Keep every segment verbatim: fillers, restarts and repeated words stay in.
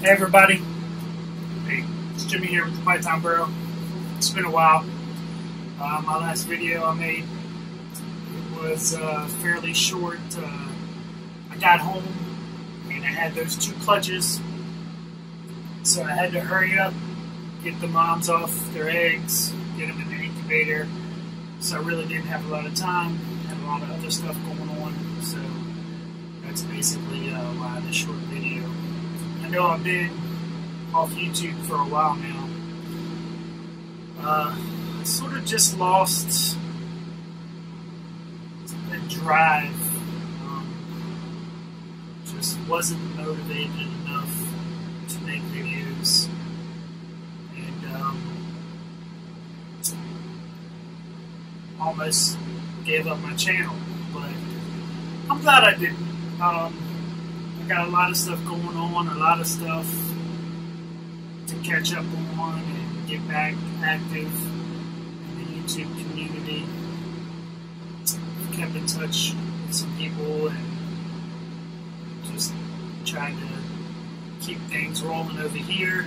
Hey everybody, hey, it's Jimmy here with the Python Burrow. It's been a while. Uh, my last video I made, it was uh, fairly short. Uh, I got home and I had those two clutches, so I had to hurry up, get the moms off their eggs, get them in the incubator, so I really didn't have a lot of time. I had a lot of other stuff going on, so that's basically uh, why this short video. I know I've been off YouTube for a while now. Uh, I sort of just lost the drive. Um, just wasn't motivated enough to make videos. And um, almost gave up my channel. But I'm glad I didn't. Um, Got a lot of stuff going on, a lot of stuff to catch up on and get back active in the YouTube community. I've kept in touch with some people and just trying to keep things rolling over here.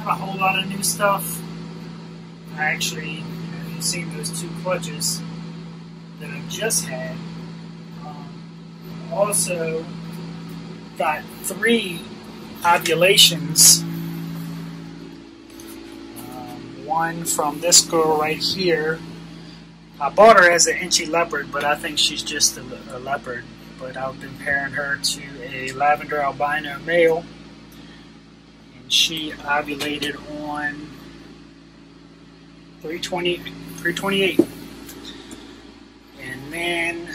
Not a whole lot of new stuff. I actually, you know, you've seen those two clutches that I've just had. Um, also, got three ovulations, um, one from this girl right here. I bought her as an Enchi leopard, but I think she's just a, a leopard, but I've been pairing her to a lavender albino male, and she ovulated on three twenty-eight, and then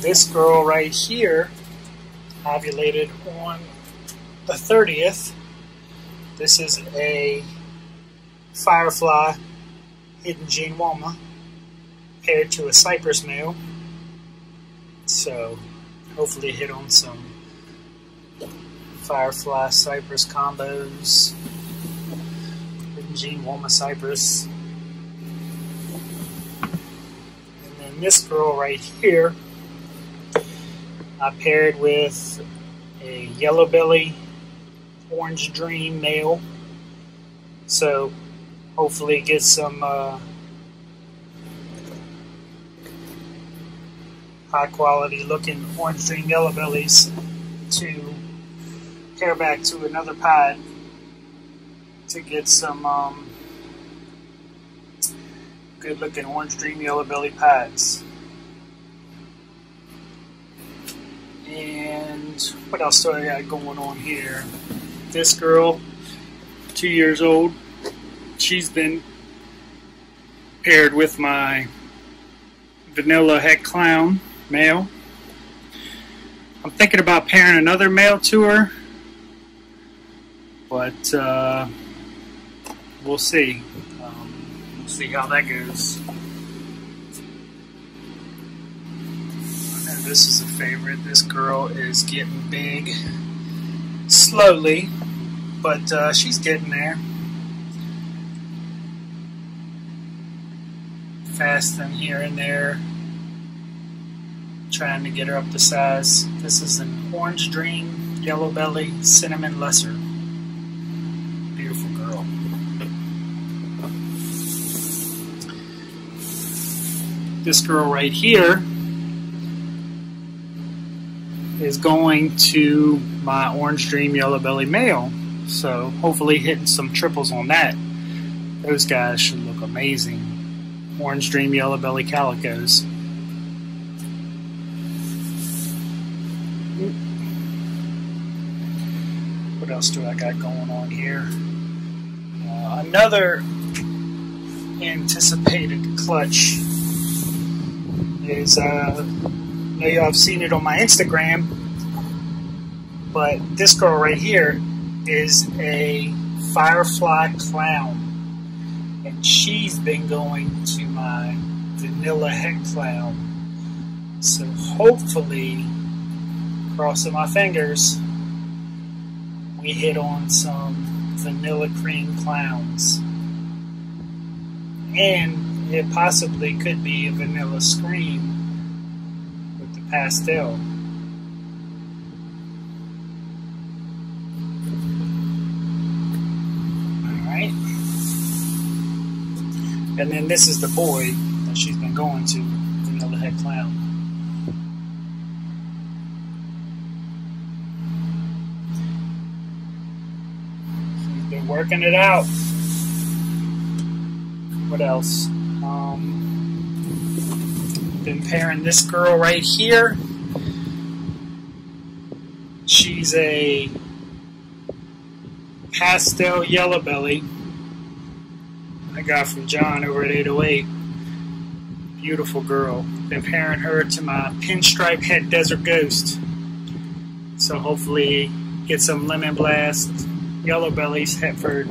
this girl right here ovulated on the thirtieth. This is a Firefly Hidden Gene Woma paired to a Cypress male. So hopefully hit on some Firefly Cypress combos. Hidden Gene Woma Cypress. And then this girl right here I paired with a Yellow Belly Orange Dream male, so hopefully get some uh, high quality looking Orange Dream Yellow Bellies to pair back to another pod to get some um, good looking Orange Dream Yellow Belly pods. And what else do I got going on here? This girl, two years old, she's been paired with my Vanilla Heck Clown male. I'm thinking about pairing another male to her, but uh, we'll see. Um, we'll see how that goes. This is a favorite. This girl is getting big slowly, but uh, she's getting there. Fasting here and there, trying to get her up to size. This is an Orange Dream Yellow Belly Cinnamon Lesser. Beautiful girl. This girl right here is going to my Orange Dream Yellow Belly male, so hopefully hitting some triples on that. Those guys should look amazing. Orange Dream Yellow Belly Calicos. What else do I got going on here? Uh, another anticipated clutch is uh I know y'all have seen it on my Instagram, but this girl right here is a Firefly Clown, and she's been going to my Vanilla Heck Clown, so hopefully, crossing my fingers, we hit on some Vanilla Cream Clowns, and it possibly could be a Vanilla Scream pastel. right? And then this is the boy that she's been going to, the Yellowhead Clown. She's been working it out. What else? Um, been pairing this girl right here. She's a pastel yellow belly I got from John over at eight oh eight. Beautiful girl. Been pairing her to my pinstripe head desert ghost. So hopefully get some lemon blast yellow bellies Hetford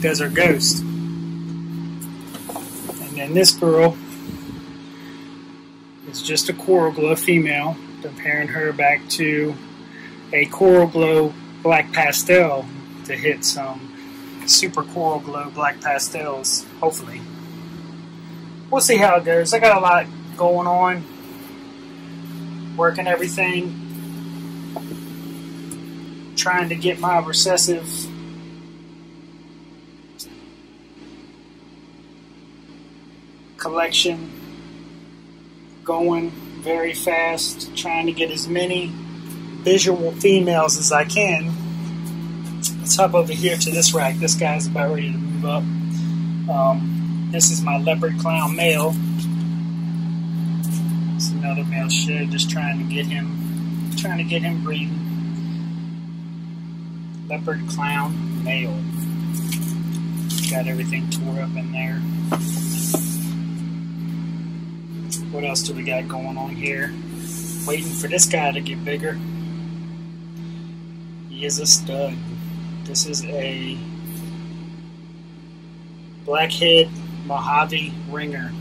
desert ghost. And then this girl is just a coral glow female. Been pairing her back to a coral glow black pastel to hit some super coral glow black pastels, hopefully. We'll see how it goes. I got a lot going on, working everything, trying to get my recessive collection going very fast, trying to get as many visual females as I can. Let's hop over here to this rack. This guy's about ready to move up. Um, this is my leopard clown male. It's another male shed. Just trying to get him, trying to get him breeding. Leopard clown male. Got everything tore up in there. What else do we got going on here? Waiting for this guy to get bigger. He is a stud. This is a Blackhead Mojave Ringer.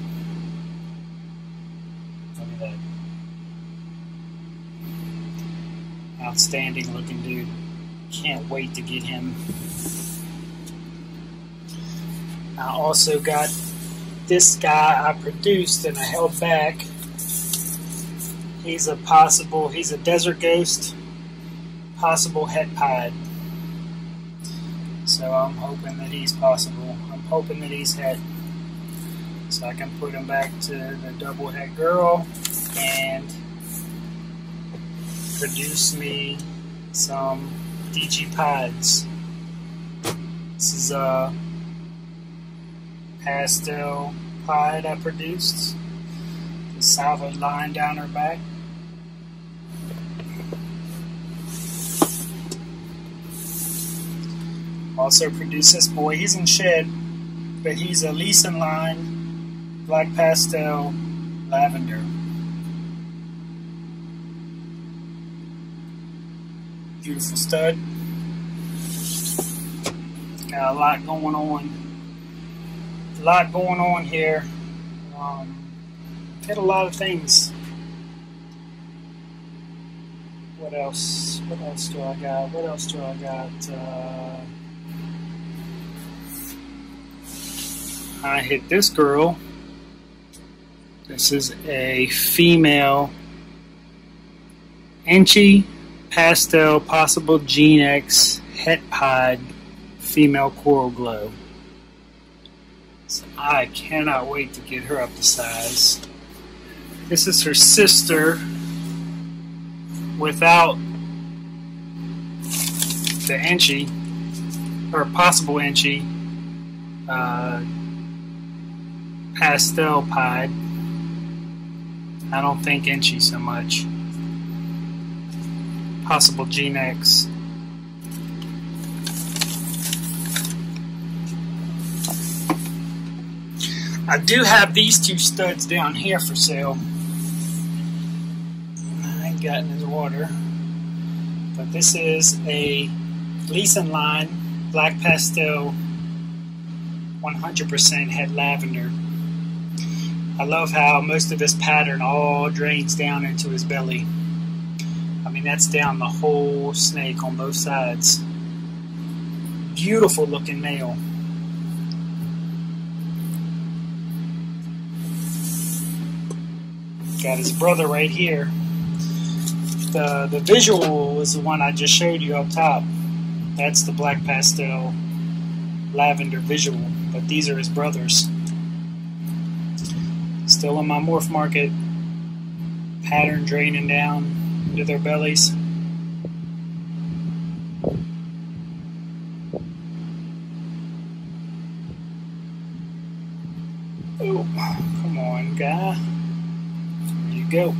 Look at that. Outstanding looking dude. Can't wait to get him. I also got this guy I produced and I held back. He's a possible, he's a desert ghost, possible head pied. So I'm hoping that he's possible. I'm hoping that he's head. So I can put him back to the double head girl and produce me some D G pieds. This is a pastel pied I produced. The salvo line down her back. Also produced this boy. He's in shed, but he's a Gleason line, black pastel, lavender. Beautiful stud. Got a lot going on. A lot going on here. Um, hit a lot of things. What else? What else do I got? What else do I got? Uh, I hit this girl. This is a female Enchi pastel possible Gene X het pied female coral glow. So I cannot wait to get her up to size. This is her sister without the Enchi or possible Enchi. Uh, Pastel pied. I don't think Enchi so much. Possible Gene X. I do have these two studs down here for sale. I ain't gotten his water. But this is a Gleason line, black pastel, one hundred percent head lavender. I love how most of this pattern all drains down into his belly. I mean, that's down the whole snake on both sides. Beautiful looking male. Got his brother right here. The, the visual is the one I just showed you up top. That's the black pastel lavender visual, but these are his brothers. Still in my morph market, pattern draining down into their bellies. Oh, come on, guy. There you go.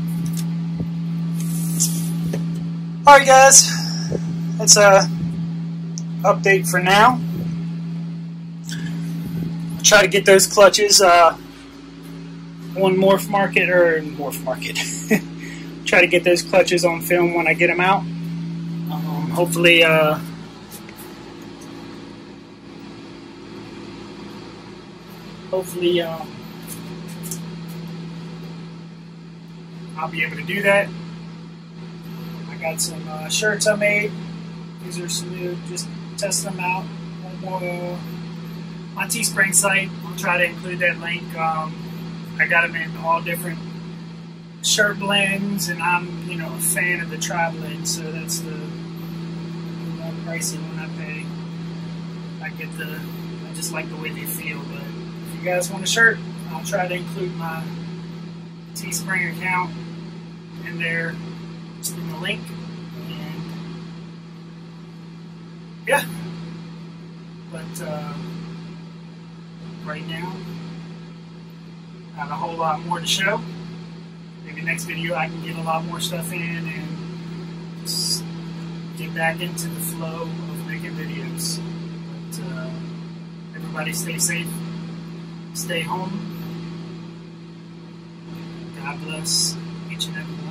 Alright, guys. That's a update for now. I'll try to get those clutches uh, on morph market or morph market. Try to get those clutches on film when I get them out. Um, hopefully, uh, Hopefully, uh, I'll be able to do that. I got some uh, shirts I made. These are some new, just test them out on uh, my Teespring site. I'll try to include that link. Um, I got them in all different shirt blends, and I'm, you know, a fan of the tri-blend, so that's the, the more pricey one I pay. I get the, I just like the way they feel, but. If you guys want a shirt, I'll try to include my Teespring account in there, just in the link, and yeah, but uh, right now, not a whole lot more to show. Maybe next video I can get a lot more stuff in and just get back into the flow of making videos, but uh, everybody stay safe. Stay home. God bless each and every one.